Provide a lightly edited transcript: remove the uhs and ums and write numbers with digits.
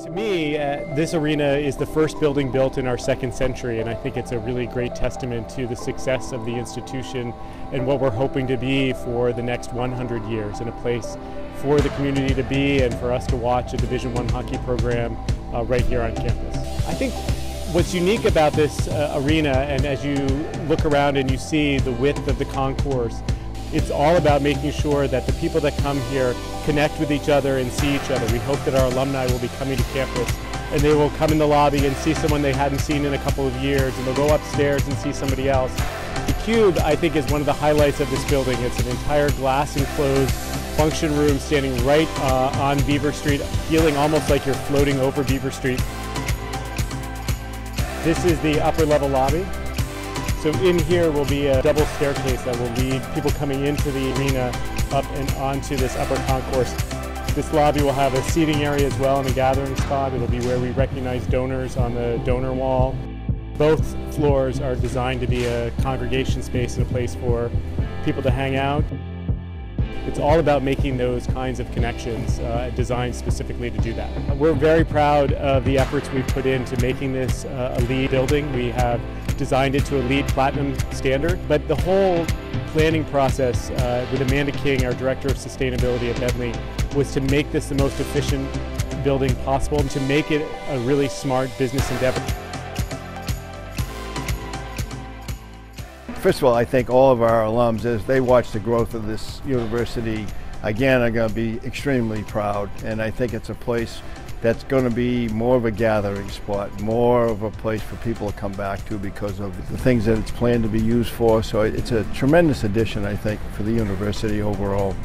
To me, this arena is the first building built in our 2nd century, and I think it's a really great testament to the success of the institution and what we're hoping to be for the next 100 years, and a place for the community to be and for us to watch a Division I hockey program right here on campus. I think what's unique about this arena, and as you look around and you see the width of the concourse, it's all about making sure that the people that come here connect with each other and see each other. We hope that our alumni will be coming to campus and they will come in the lobby and see someone they hadn't seen in a couple of years, and they'll go upstairs and see somebody else. The Cube, I think, is one of the highlights of this building. It's an entire glass-enclosed function room standing right on Beaver Street, feeling almost like you're floating over Beaver Street. This is the upper-level lobby. So in here will be a double staircase that will lead people coming into the arena up and onto this upper concourse. This lobby will have a seating area as well and a gathering spot. It'll be where we recognize donors on the donor wall. Both floors are designed to be a congregation space and a place for people to hang out. It's all about making those kinds of connections, designed specifically to do that. We're very proud of the efforts we've put into making this a LEED building. We have designed it to a LEED Platinum standard, but the whole planning process with Amanda King, our Director of Sustainability at Bentley, was to make this the most efficient building possible, and to make it a really smart business endeavor. First of all, I thank all of our alums. As they watch the growth of this university, again, I'm going to be extremely proud, and I think it's a place that's going to be more of a gathering spot, more of a place for people to come back to because of the things that it's planned to be used for. So it's a tremendous addition, I think, for the university overall.